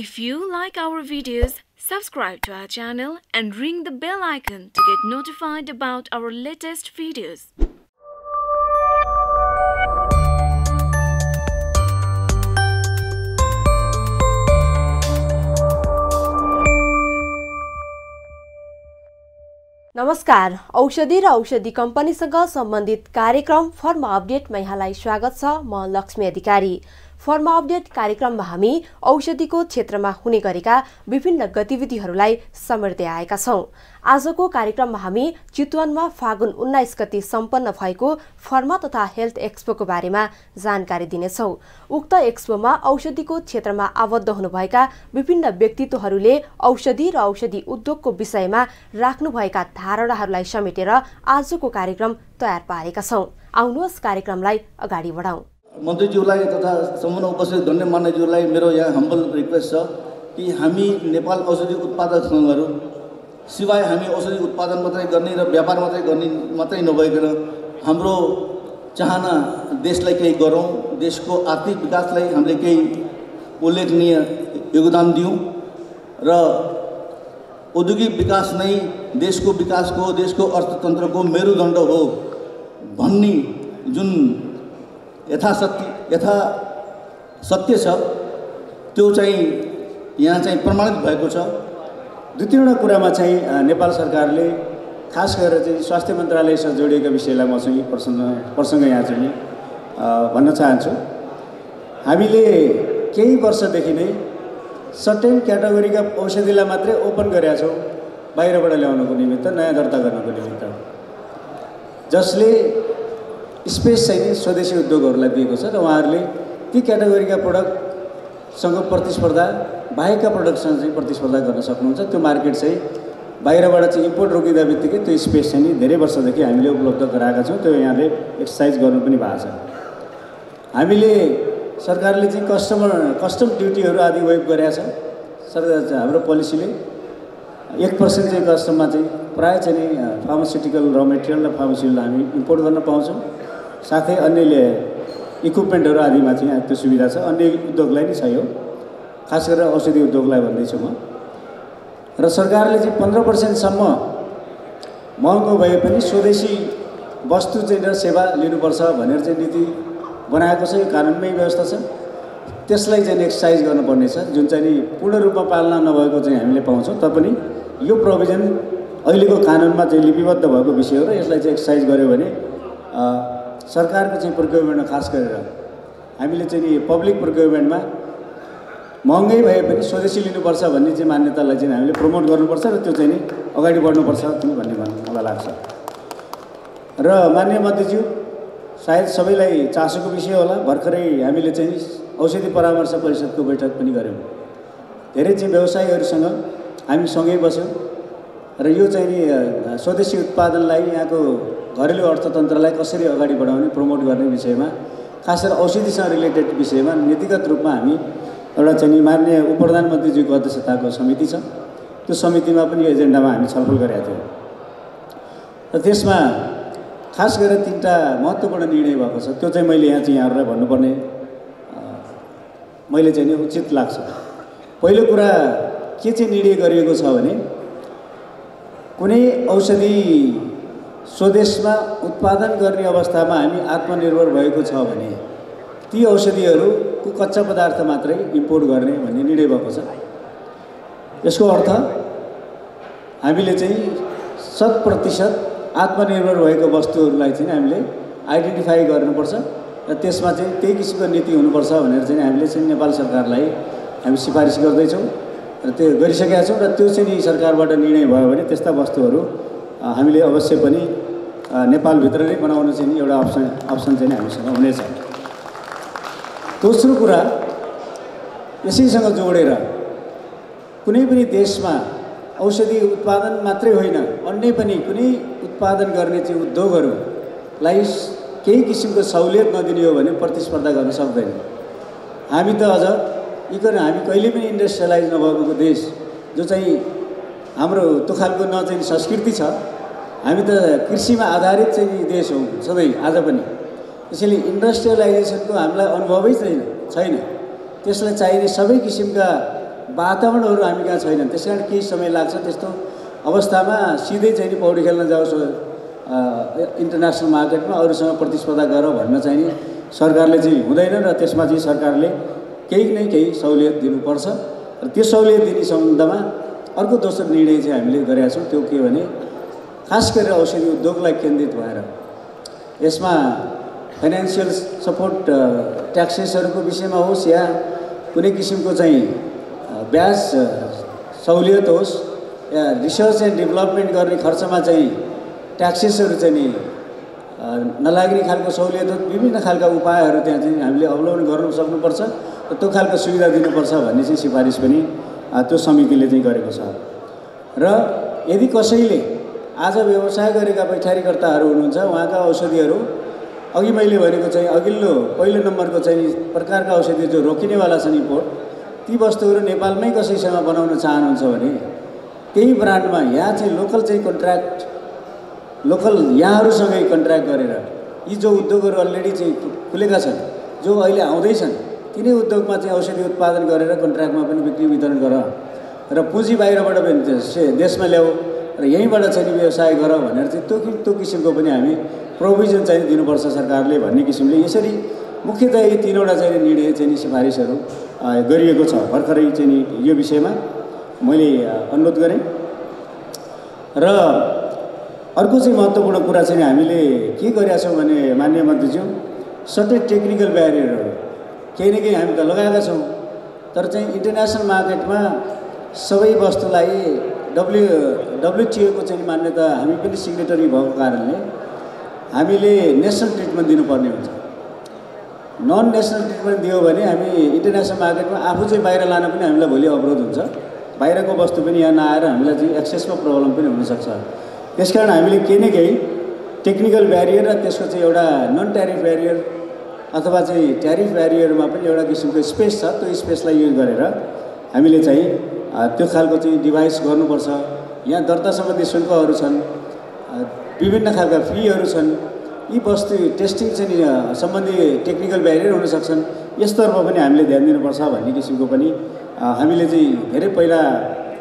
If you like our videos, subscribe to our channel and ring the bell icon to get notified about our latest videos. नमस्कार, औषधि र औषधि कम्पनीसँग सम्बन्धित कार्यक्रम pharma अपडेटमा यहाँलाई स्वागत छ। म लक्ष्मी अधिकारी। फर्मा अपडेट कार्यक्रममा हामी औषधिको क्षेत्रमा हुने गरेका विभिन्न गतिविधिहरूलाई समेट्दै आएका छौं। आजको कार्यक्रममा हामी चितवनमा फागुन 19 गते सम्पन्न भएको फर्मा तथा हेल्थ एक्सपोको बारेमा जानकारी दिनेछौं। उक्त एक्सपोमा औषधिको क्षेत्रमा आबद्ध हुनुभएका विभिन्न व्यक्तित्वहरूले औषधि र औषधि उद्योगको विषयमा राख्नुभएका धारणाहरूलाई समेटेर आजको कार्यक्रम तयार पारेका छौं। आउनुहोस् कार्यक्रमलाई अगाडि बढाउँ। मन्त्रीज्यूलाई तथा सम्पूर्ण उपस्थित धन्य मान्यज्यूलाई मेरो यहाँ हम्बल रिक्वेस्ट छ कि हामी नेपाल औषधि उत्पादक सङ्घहरू सिवाय हामी औषधि उत्पादन मात्रै गर्ने र व्यापार मात्रै गर्ने मात्रै नभइकन हाम्रो चाहना देशलाई केही गरौँ, देशको आर्थिक विकासलाई हामीले केही उल्लेखनीय योगदान दियौँ र औद्योगिक विकास नै देशको अर्थतन्त्रको मेरुदण्ड हो भन्ने जुन यथासत्य छ त्यो चाहिँ यहाँ चाहिँ प्रमाणित भएको छ। दुई तीनवटा कुरामा चाहिँ नेपाल सरकारले खास गरेर चाहिँ स्वास्थ्य मन्त्रालयसँग जोडिएका विषयलाई म चाहिँ प्रसङ्ग यहाँ चाहिँ भन्न चाहन्छु। हामीले केही वर्षदेखि नै सर्टेन क्याटेगोरीका औषधिलाई मात्रै ओपन गरेका छौँ बाहिरबाट ल्याउनको निमित्त, नयाँ दर्ता गर्नको निमित्त, जसले स्पेस चाहिँ स्वदेशी उद्योगहरूलाई दिएको छ र उहाँहरूले ती क्याटेगोरीका प्रोडक्टसँग प्रतिस्पर्धा बाहेकका प्रोडक्टसँग चाहिँ प्रतिस्पर्धा गर्न सक्नुहुन्छ। त्यो मार्केट चाहिँ बाहिरबाट चाहिँ इम्पोर्ट रोकिँदा बित्तिकै त्यो स्पेस चाहिँ नि धेरै वर्षदेखि हामीले उपलब्ध गराएका छौँ। त्यो यहाँले एक्सर्साइज गर्नु पनि भएको छ। हामीले सरकारले चाहिँ कस्टम ड्युटीहरू आदि वेभ गरेका छ। सरकार हाम्रो पोलिसीले 1% चाहिँ कस्टममा चाहिँ प्रायः चाहिँ फार्मास्युटिकल र मेटेरियल र फार्मास्युटिकल हामी इम्पोर्ट गर्न पाउँछौँ। साथै अन्यले इक्विपमेन्टहरू आदिमा चाहिँ त्यो सुविधा छ। अन्य उद्योगलाई नै सहयोग, खास गरेर औषधि उद्योगलाई भन्दैछु म। र सरकारले चाहिँ 15%सम्म महँगो भए पनि स्वदेशी वस्तु चाहिँ र सेवा लिनुपर्छ भनेर चाहिँ नीति बनाएको छ। यो कानुनमै व्यवस्था छ। त्यसलाई चाहिँ एक्सर्साइज गर्नुपर्नेछ, जुन चाहिँ नि पूर्ण रूपमा पालना नभएको चाहिँ हामीले पाउँछौँ। तापनि यो प्रोभिजन अहिलेको कानुनमा चाहिँ लिपिबद्ध भएको विषय हो र यसलाई चाहिँ एक्सर्साइज गऱ्यो भने सरकारको चाहिँ प्रोक्युरमेन्टमा, खास गरेर हामीले चाहिँ नि पब्लिक प्रोक्युरमेन्टमा महँगै भए पनि स्वदेशी लिनुपर्छ भन्ने चाहिँ मान्यतालाई चाहिँ हामीले प्रमोट गर्नुपर्छ र त्यो चाहिँ नि अगाडि बढ्नुपर्छ भन्ने मलाई लाग्छ। र मान्य मन्त्रीज्यू, सायद सबैलाई चासोको विषय होला, भर्खरै हामीले चाहिँ औषधि परामर्श परिषदको बैठक पनि गऱ्यौँ। धेरै चाहिँ व्यवसायीहरूसँग हामी सँगै बस्यौँ र यो चाहिँ नि स्वदेशी उत्पादनलाई यहाँको घरेलु अर्थतन्त्रलाई कसरी अगाडि बढाउने, प्रमोट गर्ने विषयमा, खास गरेर औषधिसँग रिलेटेड विषयमा नीतिगत रूपमा हामी एउटा चाहिँ नि मान्य उपप्रधानमन्त्रीज्यूको अध्यक्षताको समिति छ। त्यो समितिमा पनि यो एजेन्डामा हामी छलफल गरेका थियौँ र त्यसमा खास गरेर 3टा महत्त्वपूर्ण निर्णय भएको छ। त्यो चाहिँ मैले यहाँ चाहिँ यहाँहरूलाई भन्नुपर्ने मैले चाहिँ नि उचित लाग्छ। पहिलो कुरा के चाहिँ निर्णय गरिएको छ भने, कुनै औषधि स्वदेशमा उत्पादन गर्ने अवस्थामा हामी आत्मनिर्भर भएको छ भने ती औषधिहरूको कच्चा पदार्थ मात्रै इम्पोर्ट गर्ने भन्ने निर्णय भएको छ। यसको अर्थ हामीले चाहिँ 100% आत्मनिर्भर भएको वस्तुहरूलाई चाहिँ हामीले आइडेन्टिफाई गर्नुपर्छ र त्यसमा चाहिँ त्यही किसिमको नीति हुनुपर्छ भनेर चाहिँ हामीले चाहिँ नेपाल सरकारलाई हामी सिफारिस गर्दैछौँ र त्यो गरिसकेका छौँ। र त्यो चाहिँ सरकारबाट निर्णय भयो भने त्यस्ता वस्तुहरू हामीले अवश्य पनि नेपालभित्र नै बनाउनु चाहिँ एउटा अप्सन चाहिँ हामीसँग हुनेछ। दोस्रो कुरा, यसैसँग जोडेर कुनै पनि देशमा औषधि उत्पादन मात्रै होइन, अन्य पनि कुनै उत्पादन गर्ने चाहिँ उद्योगहरूलाई केही किसिमको सहुलियत नदिने हो भने प्रतिस्पर्धा गर्न सक्दैन। हामी त अझ हामी कहिले पनि इन्डस्ट्रियलाइज नभएको देश, जो चाहिँ हाम्रो त्यो खालको न चाहिँ संस्कृति छ। हामी त कृषिमा आधारित चाहिँ देश हौँ सधैँ, आज पनि। त्यसैले इन्डस्ट्रियलाइजेसनको हामीलाई अनुभवै छैन। त्यसलाई चाहिने सबै किसिमका वातावरणहरु हामी का छैनन् त्यसकारण केही समय लाग्छ। त्यस्तो अवस्थामा सिधै चाहिँ पौडी खेल्न जाओस् इन्टरनेशनल मार्केटमा अरूसँग प्रतिस्पर्धा गर भन्न चाहिँ सरकारले चाहिँ हुँदैन र त्यसमा चाहिँ सरकारले केही न केही सहुलियत दिनुपर्छ र त्यो सहुलियत दिने सम्बन्धमा अर्को दोस्रो निर्णय चाहिँ हामीले गरेका छौं। त्यो के भने खास गरेर औषधि उद्योगलाई केन्द्रित भएर यसमा फाइनान्शियल सपोर्ट ट्याक्सेसहरुको विषयमा होस् या कुनै किसिमको चाहिँ ब्याज सहुलियत होस् या रिसर्च एन्ड डेभलपमेन्ट गर्ने खर्चमा चाहिँ ट्याक्सेसहरु चाहिँ नि नलाग्ने खालको सहुलियत विभिन्न खालका उपायहरु त्यहाँ चाहिँ हामीले अवलम्बन गर्न सक्नुपर्छ र त्यो खालको सुविधा दिनुपर्छ भन्ने चाहिँ सिफारिस पनि त्यो समितिले चाहिँ गरेको छ। र यदि कसैले आज व्यवसाय गरेका पैठारीकर्ताहरु हुनुहुन्छ उहाँका औषधिहरु अघि मैले भनेको चाहिँ अघिल्लो पहिलो नम्बरको चाहिँ प्रकारका औषधि जो रोकिनेवाला छन् इम्पोर्ट ती वस्तुहरु नेपालमै कसैसँग बनाउन चाहनुहुन्छ भने त्यही ब्रान्डमा यहाँ चाहिँ लोकल चाहिँ कन्ट्र्याक्ट लोकल यहाँहरुसँगै कन्ट्र्याक्ट गरेर यी जो उद्योगहरु अलरेडी चाहिँ खुलेका छन् जो अहिले आउँदै छन् तिनै उद्योगमा चाहिँ औषधि उत्पादन गरेर कन्ट्र्याक्टमा पनि बिक्री वितरण गर र पुँजी बाहिरबाट पनि देशमा ल्याऊ र यहीँबाट चाहिँ व्यवसाय गर भनेर चाहिँ त्यो किसिमको पनि हामी प्रोभिजन चाहिँ दिनुपर्छ सरकारले भन्ने किसिमले यसरी मुख्यतया यी तीनवटा चाहिँ निर्णय चाहिँ सिफारिसहरु गरिएको छ। भर्खरै चाहिँ यो विषयमा मैले अनुरोध गरे र अर्को चाहिँ महत्त्वपूर्ण कुरा चाहिँ हामीले के गरेका छौं भने माननीय मन्त्रीज्यू सर्टेन टेक्निकल ब्यारियरहरु केही न केही हामी त लगाएका छौं तर चाहिँ इन्टरनेशनल मार्केटमा सबै वस्तुलाई WHO को चाहिँ मान्यता हामी पनि सिग्नेटरी भएको कारणले हामीले नेशनल ट्रिटमेन्ट दिनुपर्ने हुन्छ। नन नेशनल ट्रिटमेन्ट दियो भने हामी इन्टरनेशनल मार्केटमा आफू चाहिँ बाहिर लान पनि हामीलाई भोलि अवरोध हुन्छ, बाहिरको वस्तु पनि यहाँ नआएर हामीलाई चाहिँ एक्सेसमा प्रब्लम पनि हुनसक्छ। त्यसकारण हामीले केही न केही टेक्निकल ब्यारियर र त्यसको चाहिँ एउटा नन ट्यारिफ ब्यारियर अथवा चाहिँ ट्यारिफ ब्यारियरमा पनि एउटा किसिमको स्पेस छ त्यो स्पेसलाई युज गरेर हामीले चाहिँ त्यो खालको चाहिँ डिभाइस गर्नुपर्छ। यहाँ दर्ता सम्बन्धी शुल्कहरू छन्, विभिन्न खालका फीहरू छन्, यी वस्तु टेस्टिङ चाहिँ सम्बन्धी टेक्निकल ब्यारियर हुन सक्छन्, यसतर्फ पनि हामीले ध्यान दिनुपर्छ भन्ने किसिमको पनि हामीले चाहिँ धेरै पहिला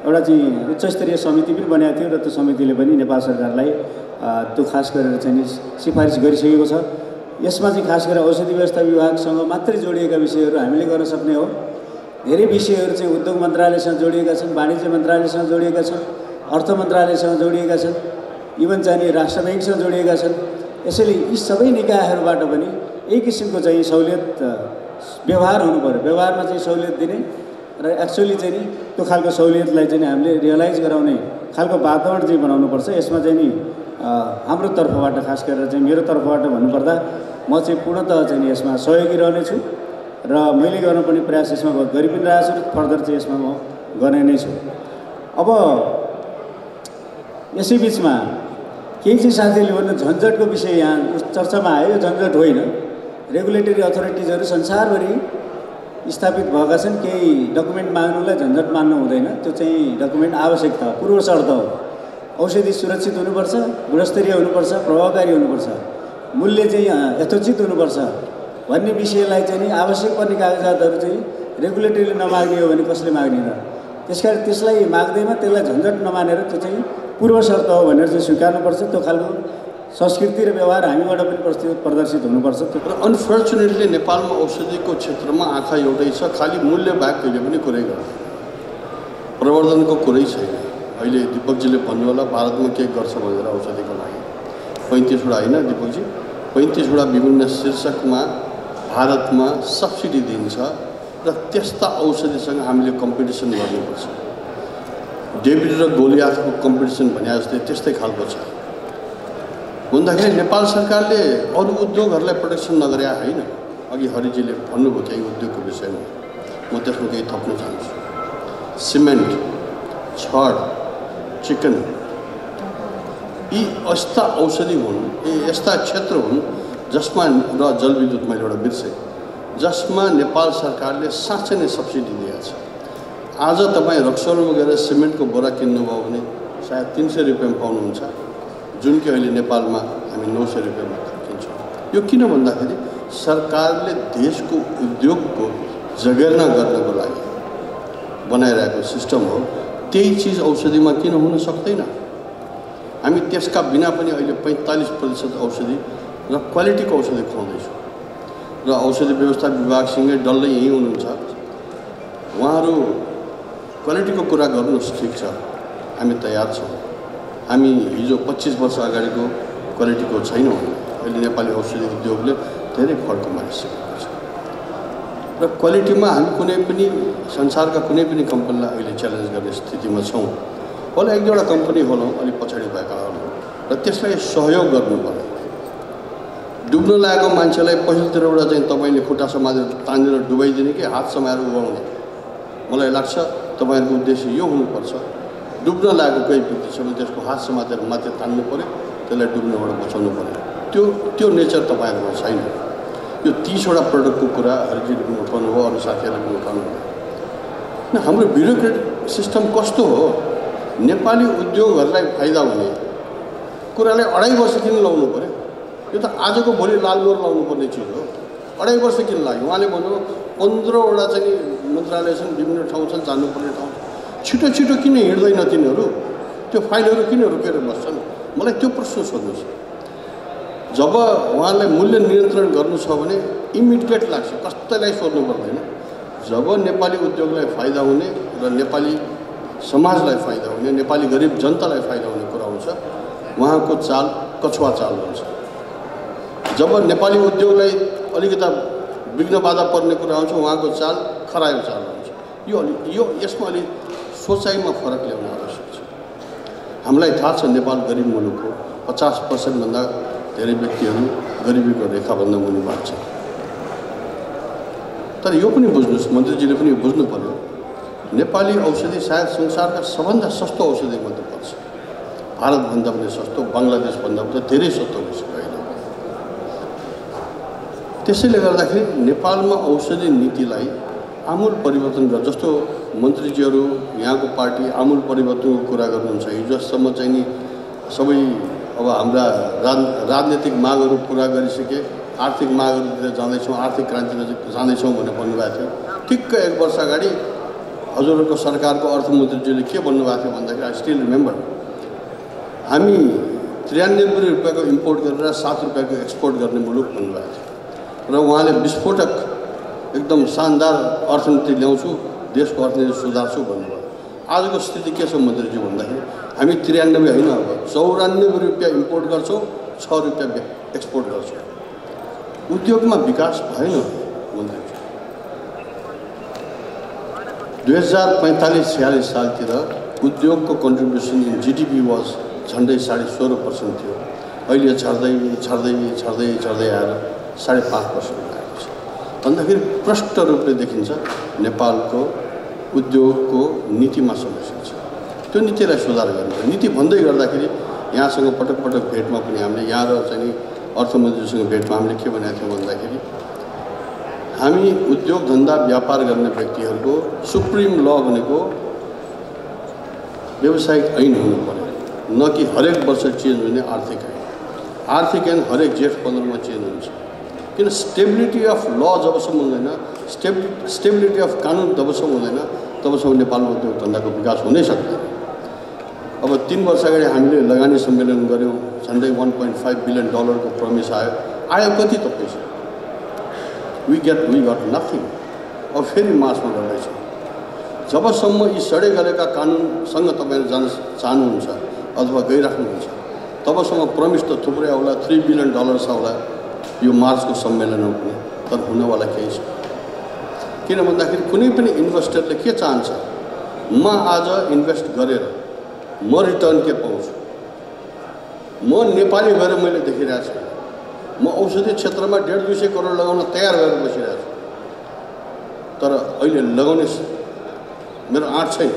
एउटा चाहिँ उच्चस्तरीय समिति पनि बनाएको थियो र त्यो समितिले पनि नेपाल सरकारलाई त्यो खास गरेर चाहिँ सिफारिस गरिसकेको छ। यसमा चाहिँ खास गरेर औषधि व्यवस्था विभागसँग मात्रै जोडिएका विषयहरू हामीले गर्न सक्ने हो। धेरै विषयहरू चाहिँ उद्योग मन्त्रालयसँग जोडिएका छन्, वाणिज्य मन्त्रालयसँग जोडिएका छन्, अर्थ मन्त्रालयसँग जोडिएका छन्, इभन चाहिँ राष्ट्र बैंकसँग जोडिएका छन्। यसैले यी सबै निकायहरुबाट पनि यही किसिमको चाहिँ सहुलियत व्यवहार हुनुपर्यो, व्यवहारमा चाहिँ सहुलियत दिने र एक्चुअली चाहिँ नि त्यो खालको सहुलियतलाई चाहिँ हामीले रियलाइज गराउने खालको वातावरण चाहिँ बनाउनुपर्छ। यसमा चाहिँ नि हाम्रो तर्फबाट खास गरेर चाहिँ मेरो तर्फबाट भन्नुपर्दा म चाहिँ पूर्णतः चाहिँ यसमा सहयोगी रहनेछु र मैले गर्नुपर्ने प्रयास यसमा गरि पनि रहेछु, फर्दर चाहिँ यसमा म गर्ने नै छु। अब यसै बिचमा केही चाहिँ साथीहरूले भन्नु झन्झटको विषय यहाँ चर्चामा आयो, झन्झट होइन। रेगुलेटरी अथोरिटिजहरु संसारभरि स्थापित भएका छन्, केही डकुमेन्ट माग्नुलाई झन्झट मान्नु हुँदैन, त्यो चाहिँ डकुमेन्ट आवश्यकता पूर्व शर्त हो। औषधि सुरक्षित हुनुपर्छ, गुणस्तरीय हुनुपर्छ, प्रभावकारी हुनुपर्छ, मूल्य चाहिँ यथोचित हुनुपर्छ भन्ने विषयलाई चाहिँ नि आवश्यक पर्ने कागजातहरु चाहिँ रेगुलेटरीले नमाग्ने हो भने कसले माग्ने र? त्यसकारण त्यसलाई माग्दैमा त्यसलाई झन्झट नमानेर त्यो चाहिँ पूर्व शर्त हो भनेर चाहिँ स्वीकार्नुपर्छ। त्यो खालको संस्कृति र व्यवहार हामीबाट पनि प्रदर्शित हुनुपर्छ। र अनफर्चुनेटली नेपालमा औषधिको क्षेत्रमा आँखा एउटै छ, खालि मूल्य भाग कहिले पनि कुरै गर्छ, प्रवर्धनको कुरै छैन। अहिले दिपकजीले भन्नु होला भारतमा के गर्छ भनेर औषधिको लागि 35वटा होइन दिपकजी, 35वटा विभिन्न शीर्षकमा भारतमा सब्सिडी दिन्छ र त्यस्ता औषधिसँग हामीले कम्पिटिसन गर्नुपर्छ। डेभिड र गोलियाथको कम्पिटिसन भने जस्तै त्यस्तै खालको छ भन्दाखेरि नेपाल सरकारले अरू उद्योगहरूलाई प्रोटेक्सन नगरे होइन। अघि हरिजीले भन्नुभयो केही उद्योगको विषयमा, म त्यसमा केही थप्न चाहन्छु। सिमेन्ट, छड, चिकन, यी यस्ता औषधि हुन्, यी यस्ता क्षेत्र हुन् जसमा र जलविद्युत मैले एउटा बिर्सेँ, जसमा नेपाल सरकारले साँच्चै नै सब्सिडी दिएको छ। आज तपाईँ रक्सौलमा गएर सिमेन्टको बोरा किन्नुभयो भने सायद 300 रुपियाँमा पाउनुहुन्छ, जुन कि अहिले नेपालमा हामी 900 रुपियाँमा किन्छौँ। यो किन भन्दाखेरि सरकारले देशको उद्योगको जगेर्ना गर्नको लागि बनाइरहेको सिस्टम हो त्यही चीज औषधिमा किन हुन सक्दैन। हामी त्यसका बिना पनि अहिले 45% औषधि र क्वालिटीको औषधि खुवाउँदैछौँ र औषधि व्यवस्था विभागसँगै डल्लै यही हुनुहुन्छ। उहाँहरू क्वालिटीको कुरा गर्नुहोस्, ठिक छ, हामी तयार छौँ। हामी हिजो 25 वर्ष अगाडिको क्वालिटीको छैनौँ। अहिले नेपाली औषधि उद्योगले धेरै फरक मानिसकेको छ र क्वालिटीमा हामी कुनै पनि संसारका कुनै पनि कम्पनीलाई अहिले च्यालेन्ज गर्ने स्थितिमा छौँ। होला एक दुईवटा कम्पनी होला अलि पछाडि भएका होला र त्यसलाई सहयोग गर्नुपर्ने। डुब्न लागेको मान्छेलाई पहिलोतिरबाट चाहिँ तपाईँले खुट्टा समाजेर तानेर डुबाइदिने कि हात समाएर उभाउने, मलाई लाग्छ तपाईँहरूको उद्देश्य यो हुनुपर्छ। डुब्न लागेको कोही व्यक्तिसँग त्यसको हात समातेर माथि तान्नु पऱ्यो, त्यसलाई डुब्नबाट बचाउनु पऱ्यो। त्यो नेचर तपाईँहरूमा छैन। यो 30 वटा प्रडक्टको कुरा हरिजीले पनि उठाउनुभयो, अरू साथीहरूले पनि उठाउनुभयो न। हाम्रो ब्युरोक्रेटिक सिस्टम कस्तो हो, नेपाली उद्योगहरूलाई फाइदा हुने कुरालाई 2.5 वर्ष किन लाउनु पऱ्यो? यो त आजको भोलि लालमोहर लाउनुपर्ने चिज हो। 2.5 वर्ष किन लाग्यो? उहाँले भन्नुभयो 15 वटा चाहिँ मन्त्रालय छन्, विभिन्न ठाउँ छन्, जानुपर्ने ठाउँ। छिटो छिटो किन हिँड्दैन तिनीहरू? त्यो फाइलहरू किन रोकेर बस्छन्? मलाई त्यो प्रश्न सोध्नुहोस्। जब उहाँलाई मूल्य नियन्त्रण गर्नु छ भने इमिडिएट लाग्छ, कसैलाई सोध्नु पर्दैन। जब नेपाली उद्योगलाई फाइदा हुने र नेपाली समाजलाई फाइदा हुने, नेपाली गरिब जनतालाई फाइदा हुने कुरा हुन्छ, उहाँको चाल कछुवा चाल हुन्छ। जब नेपाली उद्योगलाई अलिकता विघ्न बाधा पर्ने कुरा हुन्छ, उहाँको चाल खरायो चाल हुन्छ। यो यसमा अलिक सोचाइमा फरक ल्याउन आवश्यक छ। हामीलाई थाहा छ नेपाल गरिब मुलुक हो। 50%भन्दा धेरै व्यक्तिहरू गरिबीको रेखाभन्दा मुनि भएको छ। तर यो पनि बुझ्नुहोस्, मन्त्रीजीले पनि बुझ्नु पर्यो, नेपाली औषधि सायद संसारका सबभन्दा सस्तो औषधि मात्र पर्छ। भारतभन्दा पनि सस्तो, बङ्गलादेशभन्दा पनि धेरै सस्तो भइसक्यो। त्यसैले गर्दाखेरि नेपालमा औषधि नीतिलाई आमूल परिवर्तन गर्छ। जस्तो मन्त्रीजीहरू यहाँको पार्टी आमूल परिवर्तनको कुरा गर्नुहुन्छ। हिजोसम्म चाहिँ नि सबै अब हाम्रा राजनीतिक मागहरू पुरा गरिसके, आर्थिक मागहरूतिर जाँदैछौँ, आर्थिक क्रान्तितिर जाँदैछौँ भनेर भन्नुभएको थियो। ठिक्क 1 वर्ष अगाडि हजुरहरूको सरकारको अर्थमन्त्रीजीले के भन्नुभएको थियो भन्दाखेरि आई स्टिल रिमेम्बर, हामी 93 रुपियाँको इम्पोर्ट गरेर 7 रुपियाँको एक्सपोर्ट गर्ने मुलुक भन्नुभएको थियो। र उहाँले विस्फोटक एकदम शानदार अर्थनीति ल्याउँछु, देशको अर्थनीति सुधार्छु भन्नुभयो। आजको स्थिति के छ मन्त्रीजी भन्दाखेरि हामी 93 होइन, अब 94 रुपियाँ इम्पोर्ट गर्छौँ, 6 रुपियाँ एक्सपोर्ट गर्छौँ। उद्योगमा विकास भएन मन्त्रीजी। 2045-46 सालतिर उद्योगको कन्ट्रिब्युसन इन जिडिपी वाज झन्डै 16.5% थियो। अहिले झर्दै झर्दै झर्दै झर्दै आएर 5.5% आएको छ। भन्दाखेरि प्रष्ट रूपले देखिन्छ नेपालको उद्योगको नीतिमा समस्या छ। त्यो नीतिलाई सुधार गर्नु। नीति भन्दै गर्दाखेरि यहाँसँग पटक भेटमा पनि हामीले, यहाँ र चाहिँ अर्थमन्त्रीसँग भेटमा हामीले के भनेको थियौँ भन्दाखेरि हामी उद्योग धन्दा व्यापार गर्ने व्यक्तिहरूको सुप्रिम ल भनेको व्यावसायिक ऐन हुनु पर्यो, न कि हरेक वर्ष चेन्ज हुने आर्थिक ऐन। आर्थिक ऐन हरेक जेठ 15 चेन्ज हुन्छ। किन? स्टेबिलिटी अफ ल जबसम्म हुँदैन, स्टेबिलिटी अफ कानुन जबसम्म हुँदैन, तबसम्म नेपालमा उद्योग धन्दाको विकास हुनै सक्दैन। अब 3 वर्ष अगाडि हामीले लगानी सम्मेलन गऱ्यौँ, झन्डै $1.5 बिलियन प्रमिस आयो। कति त पैसा? We got nothing. अब फेरि मार्चमा गर्दैछ। जबसम्म यी सडे गरेका कानुनसँग तपाईँहरू जान चाहनुहुन्छ अथवा गइराख्नुहुन्छ तबसम्म प्रमिस त थुप्रै आउला, $3 बिलियन आउला यो मार्चको सम्मेलनमा पनि, तर हुनवाला केही छ। किन भन्दाखेरि कुनै पनि इन्भेस्टरले के चाहन्छ, म आज इन्भेस्ट गरेर म रिटर्न के पाउँछु? म नेपाली भएर मैले देखिरहेको छु, म औषधि क्षेत्रमा 150-200 करोड लगाउन तयार भएर बसिरहेको छु, तर अहिले लगाउने मेरो आँट छैन।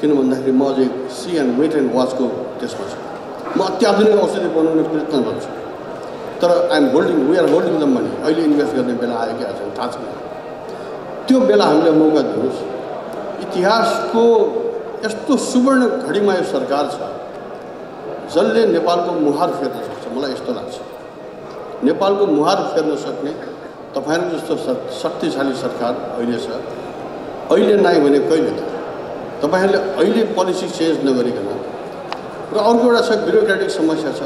किन भन्दाखेरि म अझै see and wait and watchको त्यसमा छु। म अत्याधुनिक औषधि बनाउने प्रयत्न गर्छु, तर we are holding the money. अहिले इन्भेस्ट गर्ने बेला आयो कि आएन थाहा छैन। त्यो बेला हामीले मौका दिनुहोस्। इतिहासको यस्तो सुवर्ण घडीमा यो सरकार छ जसले नेपालको मुहार फेर्न सक्छ। मलाई यस्तो लाग्छ नेपालको मुहार फेर्न सक्ने तपाईँ जस्तो शक्तिशाली सरकार अहिले छ। अहिले नै भने कहिले त तपाईहरुले अहिले पोलिसी चेन्ज नगरिकन र अर्को एउटा छ ब्युरोक्रेटिक समस्या छ।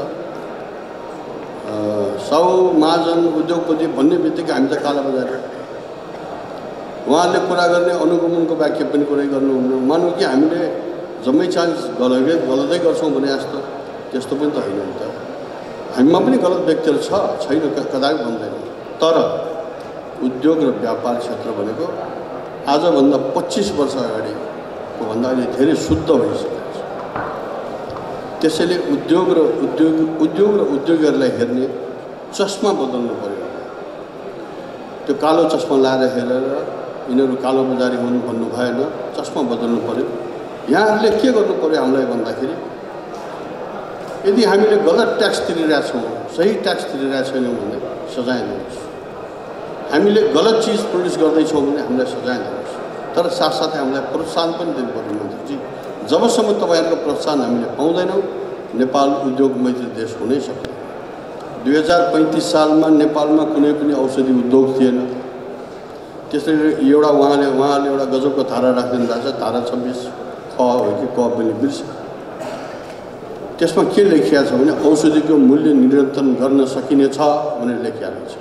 सौ महाजन उद्योगपति भन्ने बित्तिकै हामी त काला बजार उहाँले कुरा गर्ने अनुगमनको वाक्य पनि कुरै गर्नुहुन्न। मानौँ कि हामीले जम्मै चान्स गलतै गर्छौँ भने जस्तो त्यस्तो पनि त होइन नि त। हामीमा पनि गलत व्यक्तिहरू छैन कदापि भन्दैन, तर उद्योग र व्यापार क्षेत्र भनेको आजभन्दा 25 वर्ष अगाडिको भन्दा अहिले धेरै शुद्ध भइसकेको छ। त्यसैले उद्योगहरूलाई हेर्ने चस्मा बदल्नु पर्यो। त्यो कालो चस्मा लाएर हेरेर यिनीहरू कालो बजारी हुनु भन्नु भएन, चस्मा बदल्नु पर्यो। यहाँहरूले के गर्नु पर्यो हामीलाई भन्दाखेरि यदि हामीले गलत ट्याक्स तिरेका छौँ, सही ट्याक्स तिरेका छैनौँ भने सजाय दिनुहोस्। हामीले गलत चिज प्रड्युस गर्दैछौँ भने हामीलाई सजाय दिनुहोस्, तर साथसाथै हामीलाई प्रोत्साहन पनि दिनुपर्ने हुन्छ। जबसम्म तपाईँहरूको प्रोत्साहन हामीले पाउँदैनौँ नेपाल उद्योग मैत्री देश हुनै सक्दैन। 2035 सालमा नेपालमा कुनै पनि औषधि उद्योग थिएन। त्यसैले एउटा उहाँले एउटा गजबको धारा राखिदिनु भएको छ, धारा 26 ख हो कि क पनि बिर्स। त्यसमा के लेखिया छ भने औषधिको मूल्य निरन्तर गर्न सकिनेछ भनेर लेखिया छ।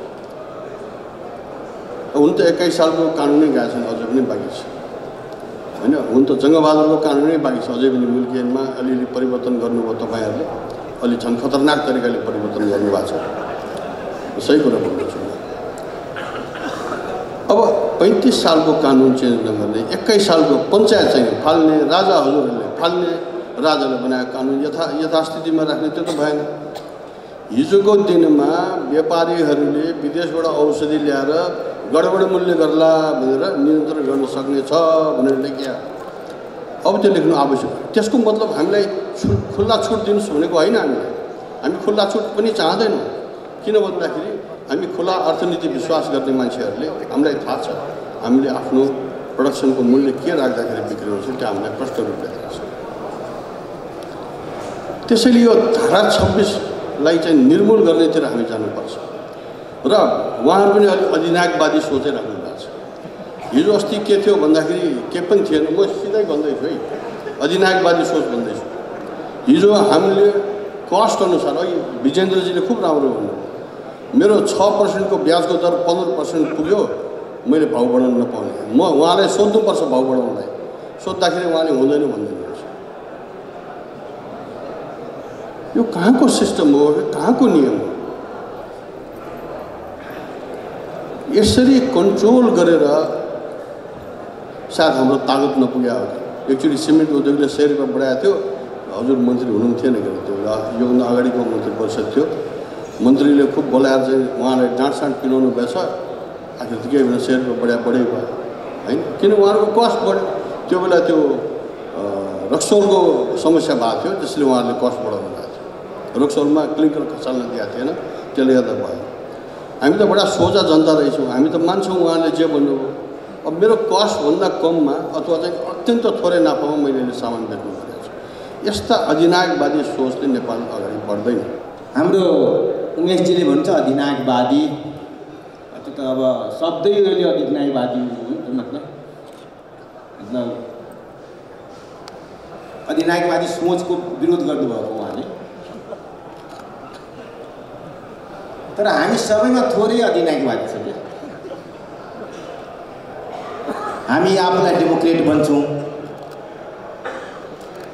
हुन त 21 सालको कानुनै गएको छन्, अझै पनि बाँकी छ होइन। हुन त जङ्गबहादुरको कानुनै बाँकी छ, अझै पनि मुल्कियतमा अलिअलि परिवर्तन गर्नुभयो तपाईँहरूले, अलि झन् खतरनाक तरिकाले परिवर्तन गर्नुभएको छ। सही कुरा भन्दैछु। अब 35 सालको कानुन चेन्ज नगर्ने, 21 सालको पञ्चायत चाहिँ फाल्ने, राजा हजुरहरूले फाल्ने, राजाले बनाएको कानुन यथास्थितिमा राख्ने, त्यो त भएन। हिजोको दिनमा व्यापारीहरूले विदेशबाट औषधि ल्याएर गडबड मूल्य गर्ला भनेर नियन्त्रण गर्न सक्नेछ भनेर लेखिया। अब त्यो लेख्नु आवश्यक। त्यसको मतलब हामीलाई खुल्ला छुट दिनुहोस् भनेको होइन। हामी खुल्ला छुट पनि चाहँदैनौँ। किन भन्दाखेरि हामी खुला अर्थनीति विश्वास गर्ने मान्छेहरूले हामीलाई थाहा छ हामीले आफ्नो प्रडक्सनको मूल्य के राख्दाखेरि बिक्री हुन्छ, त्यो हामीलाई प्रष्ट रूपले थाहा छ। त्यसैले यो धारा 26लाई चाहिँ निर्मूल गर्नेतिर हामी जानुपर्छ। र उहाँहरू पनि अलिक अधिनायकवादी सोचिराख्नु भएको छ। हिजो अस्ति के थियो भन्दाखेरि के पनि थिएन, म सिधै भन्दैछु है, अधिनायकवादी सोच भन्दैछु। हिजो हामीले कस्ट अनुसार, अघि विजेन्द्रजीले खुब राम्रो भन्नु, मेरो 6% को ब्याजको दर 15% पुग्यो, मैले भाउ बढाउन नपाउने। म उहाँलाई सोध्नुपर्छ भाउ बढाउनलाई, सोद्धाखेरि उहाँले हुँदैन भन्दैछ। यो कहाँको सिस्टम हो, कहाँको नियम हो? यसरी कन्ट्रोल गरेर सायद हाम्रो तागत नपुग्या हो। एक्चुअली सिमेन्ट उद्योगले 100 रुपियाँ बढाएको थियो, हजुर मन्त्री हुनुहुन्थेन किन त्यो, र योभन्दा अगाडिको मन्त्री परिषद थियो। मन्त्रीले खुब बोलाएर चाहिँ उहाँलाई डाँडसाँड पिलाउनु भएछ, आखिर के भने 100 रुपियाँ बढाइ भयो होइन, किन उहाँहरूको कस्ट बढ्यो। त्यो बेला त्यो रक्सौलको समस्या भएको थियो, त्यसले उहाँहरूले कस्ट बढाउनु भएको थियो। रक्सौलमा क्लिङ्कर खसाल्न दिएको थिएन, त्यसले गर्दा भयो। हामी त बडा सोझा जनता रहेछौँ, हामी त मान्छौँ उहाँले जे भन्नुभयो। अब मेरो कस्टभन्दा कममा अथवा चाहिँ अत्यन्त थोरै नाफामा मैले सामान बेच्नु परेको छु। यस्ता अधिनायकवादी सोचले नेपाल अगाडि बढ्दैन। हाम्रो उमेशजीले भन्छ अधिनायकवादी, त्यो त अब शब्दै अहिले अधिनायकवादी हुनु, मतलब अधिनायकवादी सोचको विरोध गर्नुभएको उहाँले। तर हामी सबैमा थोरै अधिनायकवादी छ क्या। हामी आफूलाई डेमोक्रेट भन्छौँ,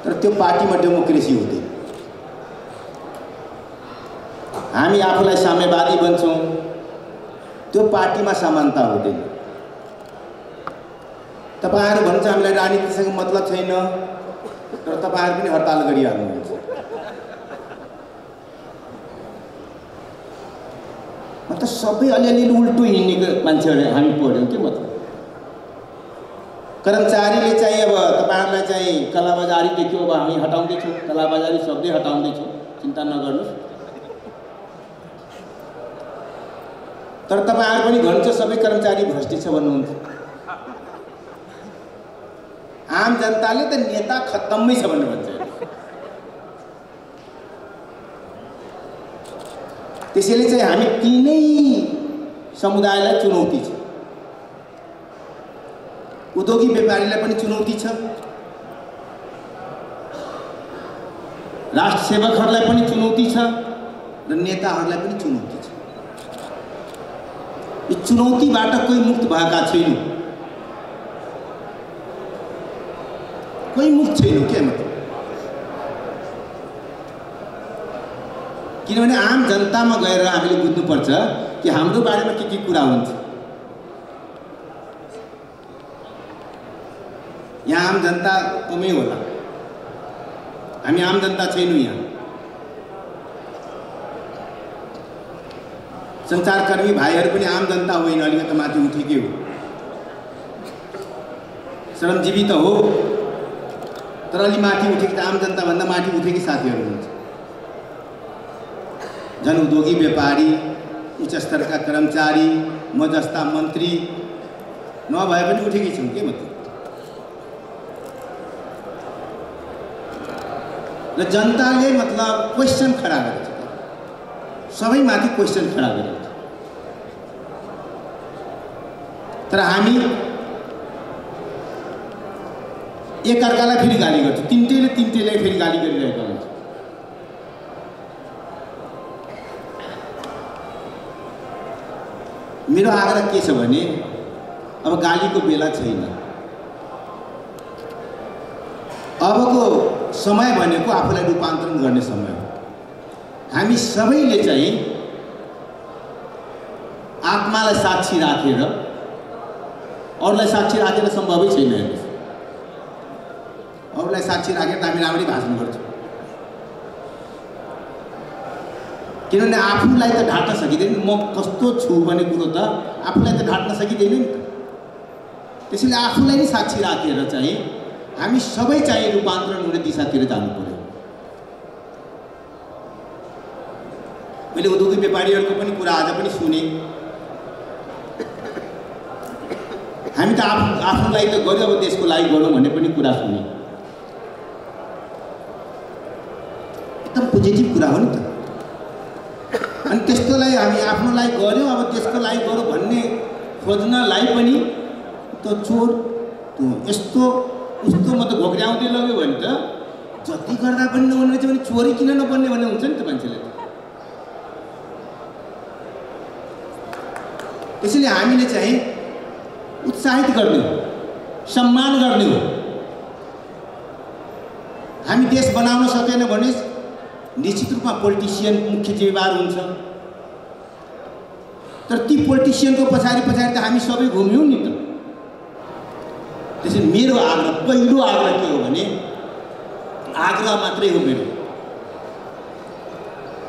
तर त्यो पार्टीमा डेमोक्रेसी हुँदैन। हामी आफूलाई साम्यवादी भन्छौँ, त्यो पार्टीमा समानता हुँदैन। तपाईँहरू भन्छ हामीलाई राजनीतिसँग मतलब छैन, तर तपाईँहरू पनि हडताल गरिहाल्नुहुन्छ। मतलब सबै अलिअलि उल्टो हिँड्ने मान्छेहरू हामी पढ्यौँ के। मतलब कर्मचारीले चाहिँ अब तपाईँहरूलाई चाहिँ कालाबजारी देख्यो, अब हामी हटाउँदैछौँ कालाबजारी शब्दै हटाउँदैछौँ, चिन्ता नगर्नुहोस्। तर तपाईँहरू पनि भन्छ सबै कर्मचारी भ्रष्ट छ भन्नुहुन्छ। आम जनताले त नेता खत्तमै छ भन्ने भन्छ। त्यसैले चाहिँ हामी तिनै समुदायलाई चुनौती छ। उद्योगी व्यापारीलाई पनि चुनौती छ, लास्ट सेवकहरूलाई पनि चुनौती छ र नेताहरूलाई पनि चुनौती छ। यो चुनौतीबाट कोही मुक्त भएका छैन, कोही मुक्त छैन। के मतलब? किनभने आम जनतामा गएर हामीले बुझ्नुपर्छ कि हाम्रो बारेमा के कुरा हुन्छ। यहाँ आम जनता कमै होला, हामी आम जनता छैनौँ। यहाँ संचारकर्मी भाइहरू पनि आम जनता होइन, अलिकति माथि उठेकै हो, श्रमजीवी त हो तर अलि माथि उठेको, आम जनताभन्दा माथि उठेकै साथीहरू हुनुहुन्छ। जनउद्योगी व्यापारी, उच्च स्तरका कर्मचारी, म जस्ता मन्त्री नभए पनि उठेकै छौँ। के मतलब? र जनताले मतलब क्वेसन खडा गरेको छ, सबैमाथि क्वेसन खडा गरेको छ। तर हामी एकअर्कालाई फेरि गाली गर्छौँ, तिनटैले तिनटैलाई फेरि गाली गरिरहेको हुन्छ। मेरो आग्रह के छ भने अब गालीको बेला छैन, अबको समय भनेको आफूलाई रूपान्तरण गर्ने समय हो। हामी सबैले चाहिँ आत्मालाई साक्षी राखेर, अरूलाई साक्षी राखेर सम्भवै छैन। अरूलाई साक्षी राखेर त हामी राम्ररी भाषण गर्छौँ, किनभने आफूलाई त ढाट्न सकिँदैन। म कस्तो छु भन्ने कुरो त आफूलाई त ढाट्न सकिँदैन नि। त्यसैले आफूलाई नै साक्षी राखेर चाहिँ हामी सबै चाहिँ रूपान्तरण हुने दिशातिर जानु पर्यो। मैले उद्योगी व्यापारीहरूको पनि कुरा आज पनि सुने। हामी त आफूलाई त गऱ्यौँ, अब देशको लागि गरौँ भन्ने पनि कुरा सुने। एकदम पोजिटिभ कुरा हो नि त। अनि त्यस्तोलाई हामी आफ्नो लागि गऱ्यौँ, अब त्यसको लागि गरौँ भन्ने खोज्नलाई पनि त चोर त्यो यस्तो उस्तो म त घोक्राउँदै लग्यो भने त जति गर्दा पनि नहुने रहेछ भने चोरी किन नपर्ने भन्ने हुन्छ नि त मान्छेले। त्यसैले हामीले चाहिँ उत्साहित गर्ने हो, सम्मान गर्ने हो। हामी देश बनाउन सकेन भने निश्चित रूपमा पोलिटिसियन मुख्य जिम्मेवार हुन्छ। तर ती पोलिटिसियनको पछाडि पछाडि त हामी सबै घुम्यौँ नि त। त्यसैले मेरो आग्रह, पहिलो आग्रह के हो भने, आग्रह मात्रै हो मेरो।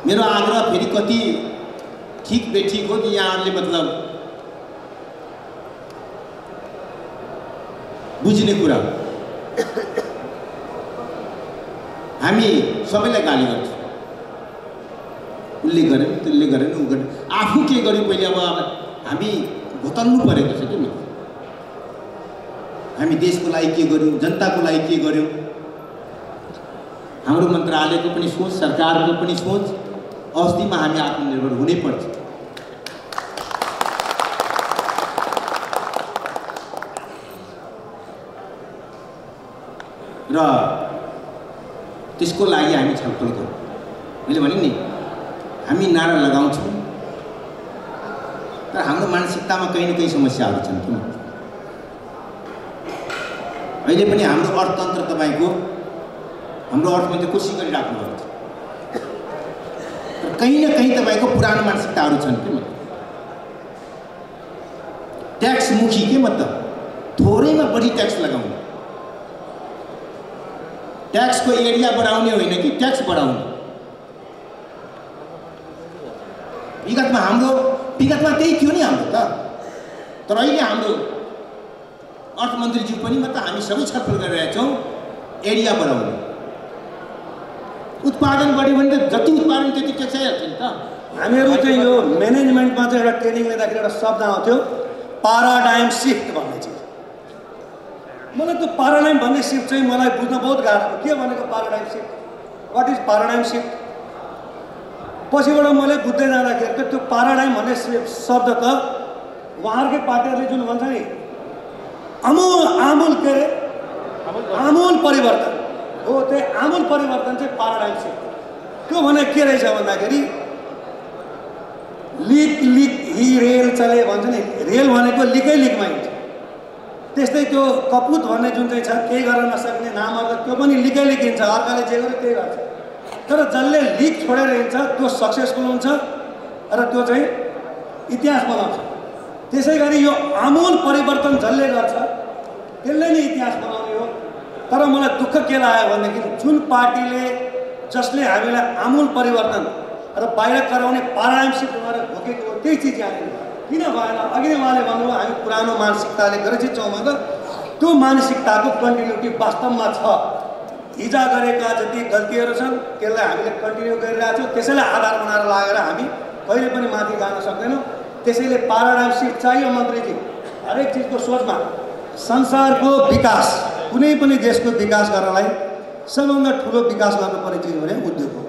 मेरो आग्रह फेरि कति ठिक बेठिक हो कि यहाँहरूले मतलब बुझ्ने कुरा हो। हामी सबैलाई गाली गर्छौँ, उसले गरेन त्यसले गरेन ऊ गरेन, आफू के गर्यो पहिले अब हामी भोतल्नु परेको छ। कि हामी देशको लागि के गर्यौँ, जनताको लागि के गर्यौँ, हाम्रो मन्त्रालयको पनि सोच, सरकारको पनि सोच, औषधिमा हामी आत्मनिर्भर हुनैपर्छ। र त्यसको लागि हामी छलफल गरौँ। मैले भने नि हामी नारा लगाउँछौँ तर हाम्रो मानसिकतामा कहीँ न कहीँ समस्याहरू छन्। किन अहिले पनि हाम्रो अर्थतन्त्र तपाईँको हाम्रो अर्थमन्त्री कोसिस गरिराख्नु भएको छ, तर कहीँ न कहीँ तपाईँको पुरानो मानसिकताहरू छन्। किन ट्याक्स मुखी? के मतलब? थोरैमा बढी ट्याक्स लगाउनु, टैक्स को एरिया बढ़ाने होइन कि टैक्स बढ़ाने। विगतमा त्यही थियो नि हाम्रो त। तर अहिले हाम्रो अर्थमन्त्रीज्यू पनि मतलब हामी सबै छलफल गरिरहेछौँ एरिया बढ़ाने। उत्पादन बढ्यो भने त जति उत्पादन त्यति टैक्स आइहाल्छ नि त। हामीहरू चाहिँ यो म्यानेजमेन्टमा चाहिँ एउटा ट्रेनिङ लिँदाखेरि एउटा शब्द आउँथ्यो, पाराडाइम सिफ्ट भन्ने चिज। मलाई त्यो पाराडाइम भन्ने सिफ्ट चाहिँ मलाई बुझ्न बहुत गाह्रो हो। के भनेको paradigm shift? What is paradigm shift? पछिबाट मैले बुझ्दै जाँदाखेरि त त्यो पाराडाइम भन्ने शब्द त उहाँहरूकै पार्टीहरूले जुन भन्छ नि आमूल परिवर्तन, हो तो आमूल परिवर्तन पाराडाइम शिफ्ट तो भाई के भादा खी लिक लिक ही रेल चले भेल लिक लिक में हिड़े तो कपूत भाई जो कर नसक्ने नाम तो लिक लिकिन्छ अर्काले जे गर्छ तर जसले लिक छोडेर हिँड्छ तो सक्सेसफुल हुन्छ र त्यो चाहिँ इतिहास बनाउँछ। त्यसैगरी यो आमूल परिवर्तन जसले गर्छ त्यसले नै इतिहास बनाउने हो। तर मलाई दुःख के लाग्यो भने जुन पार्टीले जसले हामीलाई आमूल परिवर्तन र बाहिर कराउने पारायण सिद्ध गरेर भोगेको त्यही चिज जानेन किन भएन। अघि नै उहाँले भन्नुभयो हामी पुरानो मानसिकताले गरेछौँ भने त्यो मानसिकताको कन्टिन्युटी वास्तवमा छ। हिजा गरेका जति गल्तीहरू छन् त्यसलाई हामीले कन्टिन्यू गरिरहेको छौँ। त्यसैलाई आधार बनाएर लागेर हामी कहिले पनि माथि जान सक्दैनौँ। त्यसैले पारायण सिद्ध चाहियो मन्त्रीजी। हरेक चिजको सोचमा संसारको विकास कुनै पनि देशको विकास गर्नलाई सबभन्दा ठुलो विकास गर्नुपर्ने चिज भने उद्योग हो।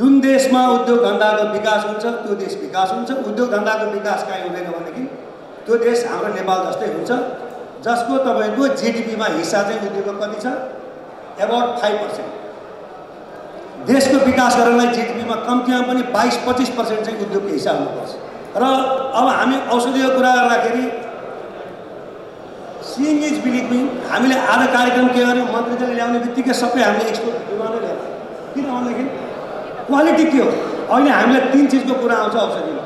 जुन देश में उद्योग धंदा को विकास होता तो देश विकास होता। उद्योग धंदा को विकास कहीं होने तो देश हमारे नेपाल जस्ते हो जिसको तब को जीडीपी में हिस्सा उद्योग को कति एबाउट 5% देश को विकास करना जीडीपी में कमती में 22-25% उद्योग के हिस्सा हो। अब हम औषधी को कुरा गर्दाखेरि सीइंग इज बिलिभिङ हमें आज कार्यक्रम के गये मंत्रीजी ल्याउने बित्तिकै सब हमें एक्सपोर्ट डिमान्ड लिया क्यों भाई क्वालिटी के हो। अहिले हामीलाई तीन चीज को कुरा आउँछ औषधीमा।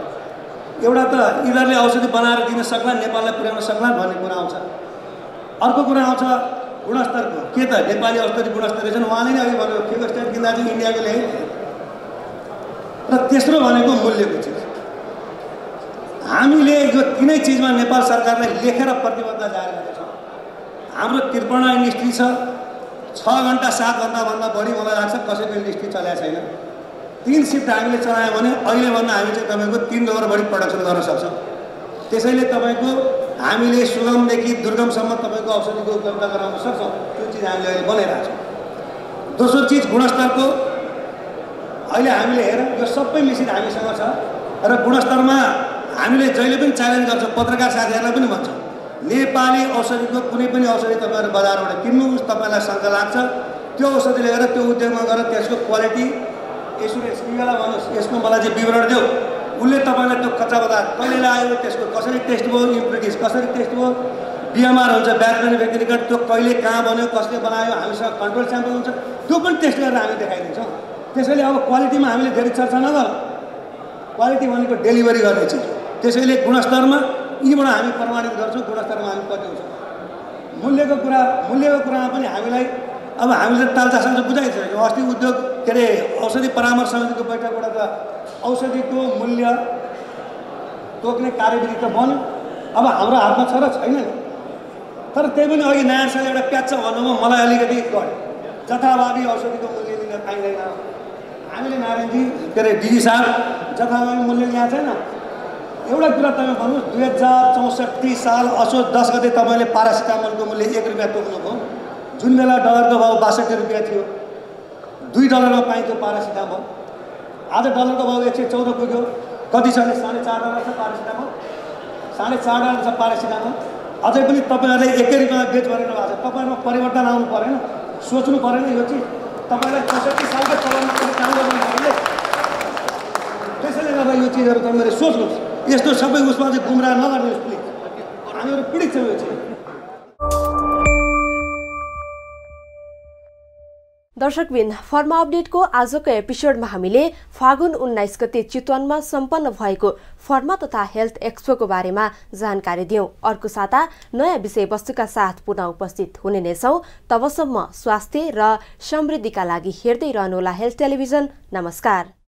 एउटा त यिनीहरूले औषधी बनाएर दिन सक्ला नेपाललाई पुर्याउन सक्ला भन्ने कुरा आउँछ। अर्को कुरा आउँछ गुणस्तरको के त नेपाली औषधी गुणस्तर छन् उहाँले नै अघि भन्नुभयो के स्टेट किन्दा चाहिँ इन्डियाको ल्यायो र तेस्रो भनेको मूल्यको चिज। हामीले यो तीनै चीजमा नेपाल सरकारले लेखेर प्रतिबद्धता जारी गरेको छौँ। हाम्रो 53 इन्डस्ट्री छ 6 घण्टा 7 घण्टा भन्दा बढी मलाई लाग्छ कसैको इन्डस्ट्री चलाएको छैन। 3 शिफ्ट हमें चलायो भने अहिले भन्दा हामी तब को 3 डलर बड़ी प्रोडक्शन कर सक्छौं। त्यसैले तब को हमें सुगम देखि दुर्गमसम्म तब को औषधि को उपलब्धता कराउन सक्छौं। त्यो चीज हामीले अहिले बनाइरहेको छौं। दोस्रो चीज गुणस्तर को अहिले हामीले हेर यो सबै मिसिन हामीसँग छ र गुणस्तरमा हामीले जहिले पनि च्यालेन्ज गर्छौं। पत्रकार साथीहरुलाई पनि भन्छौं नेपाली औषधि को कुनै पनि औषधि तपाईहरु बजारबाट किन्नुहोस् तपाईलाई शंका लाग्छ त्यो औषधि लिएर त्यो उद्योगमा गएर त्यसको क्वालिटी एसुरेन्स किनला भन्नुस् यसको मलाई विवरण देऊ उले तपाईलाई त्यो कच्चा पदार्थ कहिले ल्यायो त्यसको कसरी टेस्ट भयो इम्प्रिटिस कसरी टेस्ट भयो बीएमआर हुन्छ ब्याच म्यानुफ्याक्चरिङ त्यो कहिले कहाँ बन्यो कसले बनायो हामीसँग कन्ट्रोल स्याम्पल हुन्छ त्यो पनि टेस्ट गरेर हामी देखाइदिन्छौँ। त्यसैले अब क्वालिटीमा हामीले धेरै चर्चा नगर क्वालिटी भनेको डेलिभरी गर्ने चिज। त्यसैले गुणस्तरमा यीबाट हामी प्रमाणित गर्छौँ गुणस्तरमा हामी कति हुन्छ। मूल्यको कुरामा पनि हामीलाई अब हामीले तालचासँग बुझाइसक्यौँ। अस्ति उद्योग के अरे औषधि परामर्श समिति को बैठकबाट त औषधि को मूल्य तोक्ने कार्यविधि त बन्यो अब हाम्रो हातमा छ र छैन। तर त्यही पनि अघि नयाँ साल एउटा प्याच भन्नुमा मलाई अलिकति गऱ्यो जथाभावी औषधि को मूल्य लिन पाइँदैन। हामीले नारायणजी के अरे डिजी साहब जथाभावी मूल्य यहाँ छैन। एउटा कुरा तपाईँ भन्नुहोस् 2064 साल असोज 10 गते तपाईँले पारासिटामोल को मूल्य 1 रुपैयाँ तोक्नुभयो जुन बेला डलर को भाव 62 रुपैयाँ थियो 2 डलर में पाइन्थ्यो पारासिटामोल। आज डलर को भाव 114 पुग्यो कति छ भने 4.5 डलर छ पारासिटामोल 4.5 डलर छ पारासिटामोल। अझै पनि तपाईहरुले 1 रुपैयाँमा बेच भर्नु भएको छ। तपाईहरुमा परिवर्तन आउनु पर्दैन सोच्नु पर्दैन यो चिज तपाईलाई 64 सालको चलनमा पनि काम गर्नु पर्ने। त्यसैले गर्दा यो चिजहरु तपाईले सोच्नुहोस् यस्तो सबै उसमा चाहिँ गुमराह नगर्नुहोस् प्लिज। हामीहरु पीडित छौं यो चिज। दर्शकबिन फर्मा अपडेटको आजको एपिसोडमा हामीले फागुन 19 गते चितवनमा सम्पन्न भएको फर्मा तथा हेल्थ एक्सपोको बारेमा जानकारी दियौं। अर्को साता नयाँ विषयवस्तुका साथ पुनः उपस्थित हुने नै छौं। तबसम्म स्वास्थ्य र समृद्धिका लागि हेर्दै रहनुहोला हेल्थ टेलिभिजन। नमस्कार।